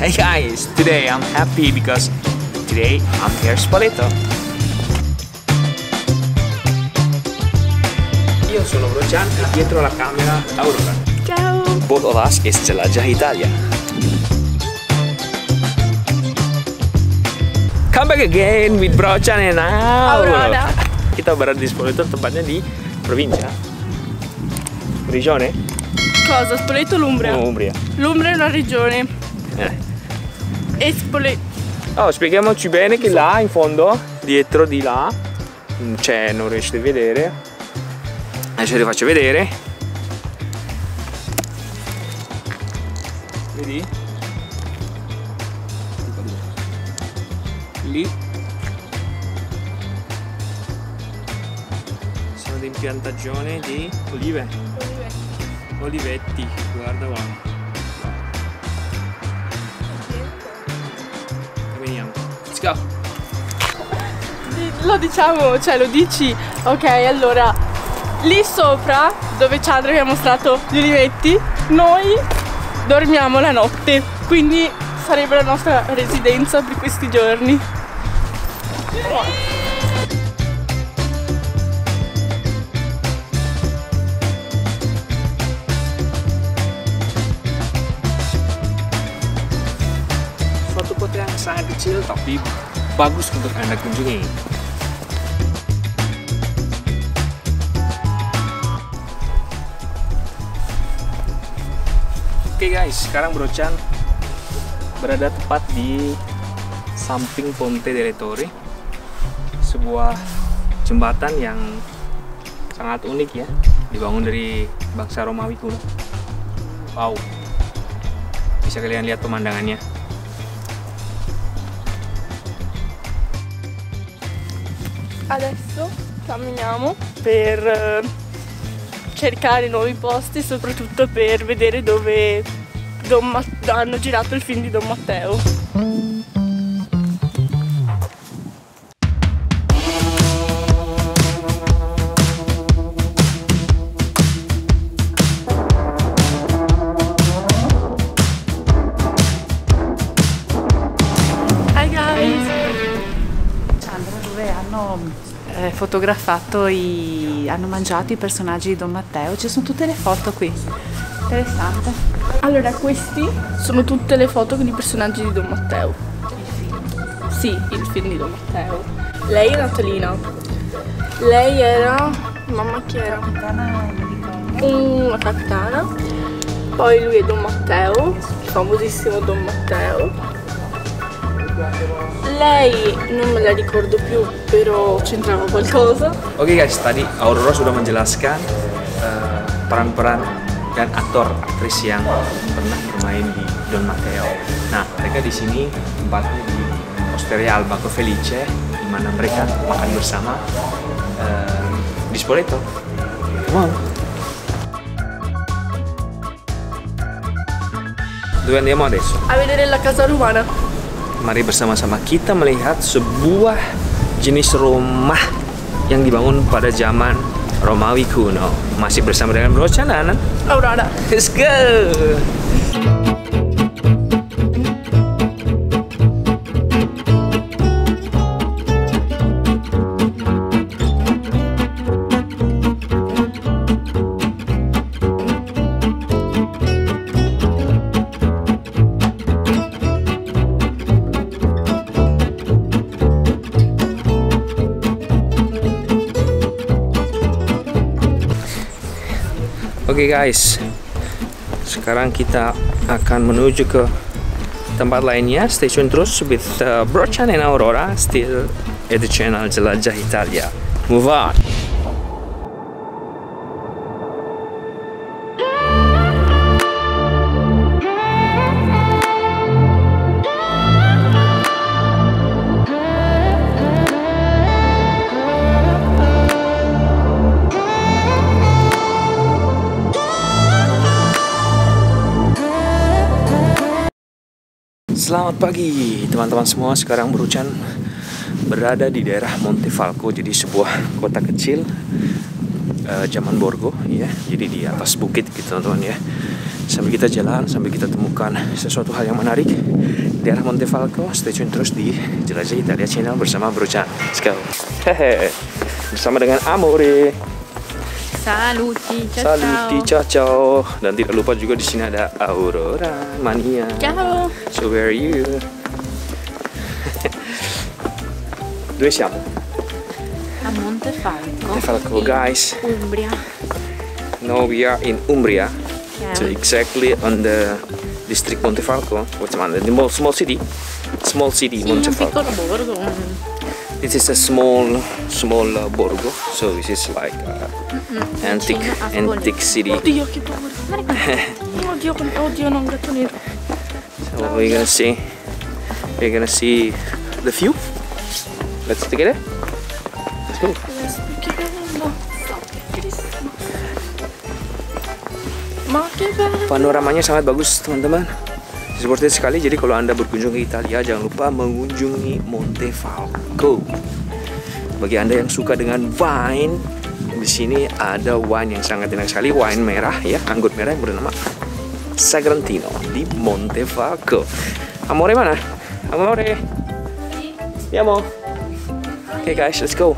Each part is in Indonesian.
Hey guys, today I'm happy because today I'm here Spoleto. Io sono Brojan e dietro la camera Aurora. Ciao! Both of us is Jelajah Italia. Come back again with Brojan and Aurora. Kita berada di Spoleto, tempatnya di provincia. Regione? Cosa? Spoleto l'Umbria? No, Umbria. L'Umbria è una regione. E Spoleto. Oh, spieghiamoci bene che là in fondo, dietro di là, c'è, non riesci a vedere. Adesso le faccio vedere. Vedi? Lì sono dei piantagioni di olive. Olivetti, guarda qua. Lo diciamo, cioè lo dici. Ok, allora lì sopra dove Chandra vi ha mostrato gli olivetti, noi dormiamo la notte, quindi sarebbe la nostra residenza per questi giorni. Suatu kota yang sangat kecil tapi bagus untuk Anda kunjungi. Oke guys, sekarang Brojan berada tepat di samping Ponte delle Torri, sebuah jembatan yang sangat unik ya, dibangun dari bangsa Romawi kuno. Wow, bisa kalian lihat pemandangannya. Adesso camminiamo per cercare nuovi posti, soprattutto per vedere dove hanno girato il film di Don Matteo. Hi guys! Fotografato hanno mangiato i personaggi di Don Matteo, ci sono tutte le foto qui, interessante. Allora questi sono tutte le foto con i personaggi di Don Matteo. Il film di Don Matteo. Lei è Natalina, lei era, mamma che era? Una capitana, poi lui è Don Matteo, il famosissimo Don Matteo. Lei non me la ricordo più, però c'entrava qualcosa. Oke guys, tadi Aurora sudah menjelaskan peran-peran dan aktor-aktris yang pernah bermain di Don Matteo. Nah, mereka di sini tempatnya di Osteria Albaco Felice, di mana mereka makan bersama di Spoleto. Wow. Dove andiamo adesso? A vedere la Casa Romana. Mari bersama-sama kita melihat sebuah jenis rumah yang dibangun pada zaman Romawi kuno. Masih bersama dengan Brojan, Anan. Aurora. Let's go! Oke guys, sekarang kita akan menuju ke tempat lainnya. Stay tuned terus with Brojan and Aurora, still at the channel Jelajah Italia. Move on! Selamat pagi teman-teman semua, sekarang Brojan berada di daerah Montefalco, jadi sebuah kota kecil zaman Borgo ya, jadi di atas bukit gitu teman-teman ya. sambil kita jalan, sambil kita temukan sesuatu hal yang menarik di arah Montefalco. Stay tune terus di Jelajah Italia Channel bersama Bro Chan. Let's go. Hehe. Bersama dengan Amore. Saluti, ciao. Saluti, ciao, ciao. Dan tidak lupa juga di sini ada Aurora Mania. Ciao. So where are you? Dove siamo? A Montefalco. Montefalco, guys. Umbria. Now we are in Umbria. Yeah. So exactly on the district Montefalco, which is the small city. Small city, Montefalco. This is a small borgo. So this is like antique city. Oddio, che paura! Oddio, non gatto nero. So we're gonna see the view. Let's take it. Let's go. Panoramanya sangat bagus, teman-teman. Seperti sekali, jadi kalau Anda berkunjung ke Italia, jangan lupa mengunjungi Montefalco. Bagi Anda yang suka dengan wine, di sini ada wine yang sangat enak sekali, wine merah ya, anggur merah yang bernama Sagrantino di Montefalco. Amore mana? Amore. Andiamo. Okay guys, let's go.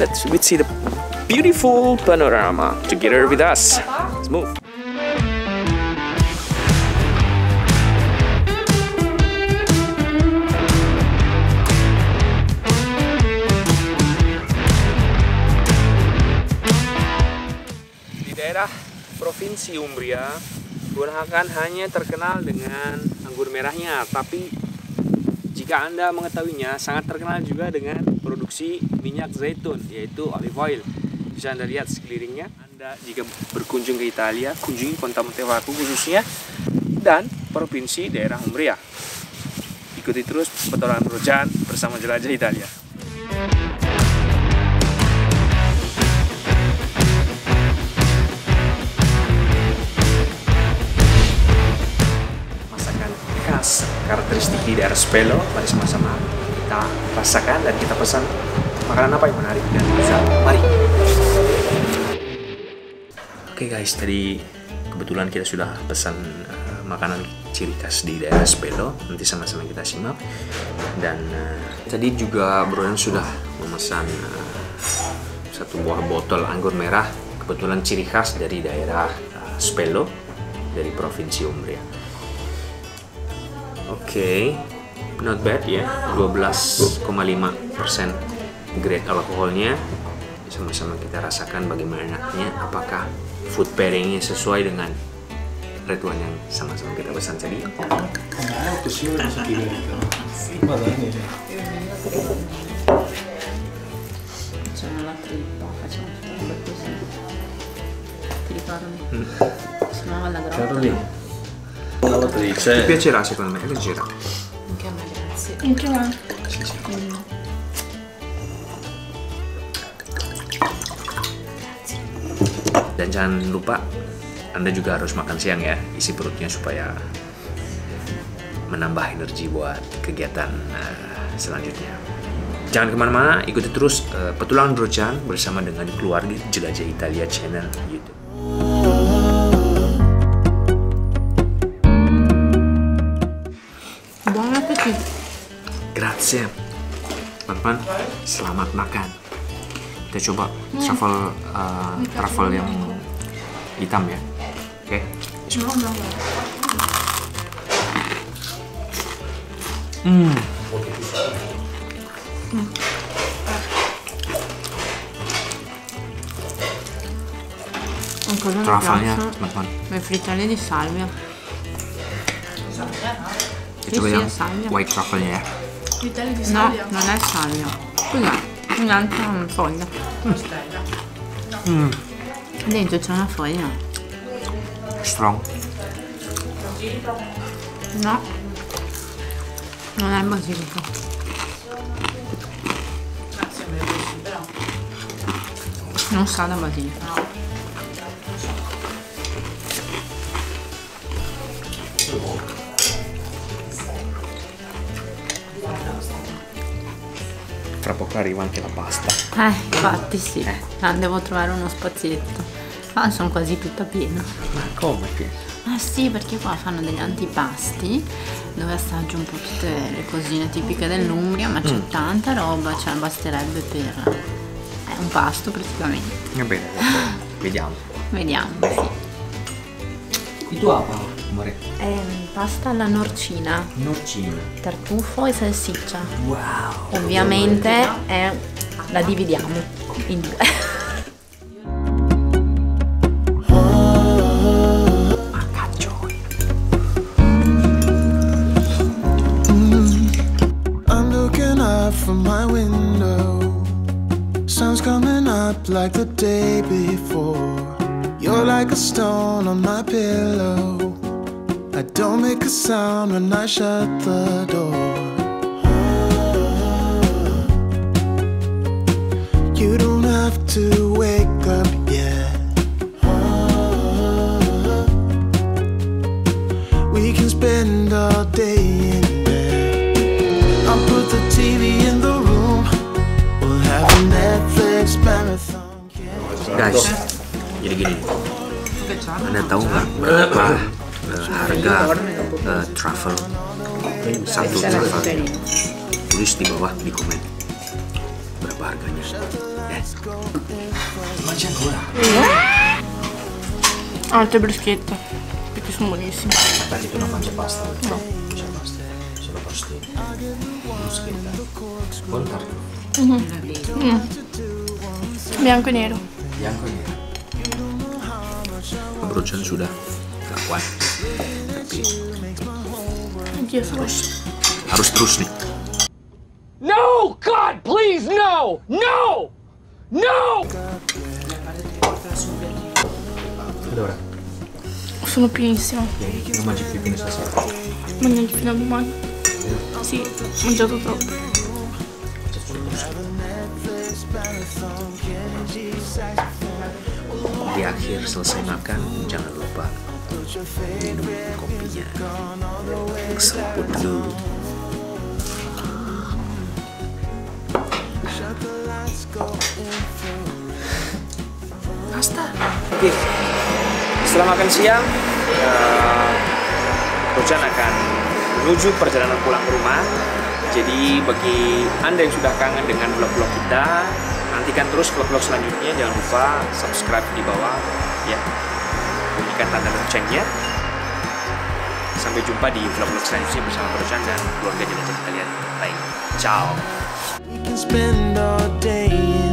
Let's see the beautiful panorama together with us. Let's move. Provinsi Umbria bukan hanya terkenal dengan anggur merahnya, tapi jika Anda mengetahuinya sangat terkenal juga dengan produksi minyak zaitun, yaitu olive oil. Bisa Anda lihat sekelilingnya. Anda jika berkunjung ke Italia, kunjungi kota Montefalco khususnya dan provinsi daerah Umbria. Ikuti terus petualangan Bro Chan bersama Jelajah Italia. Karakteristik di daerah Spello, mari sama-sama kita rasakan dan kita pesan makanan apa yang menarik dan bisa. Mari. Oke guys, tadi kebetulan kita sudah pesan makanan ciri khas di daerah Spello. Nanti sama-sama kita simak. Dan tadi juga Bro Chan sudah memesan satu buah botol anggur merah. Kebetulan ciri khas dari daerah Spello, dari provinsi Umbria. Oke, not bad ya, 12,5% grade alkoholnya. Sama-sama kita rasakan bagaimana enaknya, apakah food pairingnya sesuai dengan retuan yang sama-sama kita pesan tadi. Ti piacerà secondo me, leggera. Anche a me, grazie. Anche a me. Sì. Grazie. Dan jangan lupa, Anda juga harus makan siang ya, isi perutnya supaya menambah energi buat kegiatan selanjutnya. Jangan kemana-mana, ikuti terus petualangan Bro Chan bersama dengan keluarga Jelajah Italia Channel YouTube. Grazie, teman-teman. Selamat makan. Kita coba truffle yang hitam ya. Oke. Okay. Truffle-nya, teman-teman. Ma frittata di salvia. Kita coba yang white truffle-nya ya. No, non è salvia. Cos'è? Un'altra foglia. Dentro c'è una foglia. Strong. No. Non è basilico. Non sa da basilico. Tra poco arriva anche la pasta. Infatti sì. Devo trovare uno spazietto. Ma sono quasi tutta piena. Ma come che? Ah sì, perché qua fanno degli antipasti dove assaggio un po' tutte le cosine tipiche dell'Umbria, ma c'è tanta roba, cioè basterebbe per un pasto praticamente. Va bene, vediamo. Vediamo, sì. Il tuo apa, amore? Pasta alla norcina. Norcina. Tartufo e salsiccia. Wow. Ovviamente la dividiamo in due. Like the day before, you're like a stone on my pillow. I don't make a sound when I shut the door. Oh, you don't have to wake up yet. Oh, we can spend all day in bed. I'll put the TV in the room. We'll have a Netflix marathon. Guys, jadi gini, anda tahu nggak berapa harga truffle? Satu truffle. Tulis di bawah di komen berapa harganya. Macam gula. Altre bruschette, perché sono buonissime. Tadi tu non mangi pasta? No, c'è pasta, solo bruschette. Bruschetta, buon carne. Bianco e nero. Bianco ini abrojan sudah gak kuat, tapi harus terus nih. No God, please no, no, no. Allora, sono pienissimo. Non mangi più fino stasera? Mangi fino a domani? Sì, ho mangiato troppo. Di akhir selesai makan, jangan lupa minum kopinya, semput dulu. Pasta. Oke, setelah makan siang, Rojan akan menuju perjalanan pulang ke rumah. Jadi bagi anda yang sudah kangen dengan vlog-vlog kita, nantikan terus vlog-vlog selanjutnya. Jangan lupa subscribe di bawah ya, bunyikan tanda loncengnya. Sampai jumpa di vlog-vlog selanjutnya bersama Rojan dan keluarga Jelajah Italia lain. Ciao.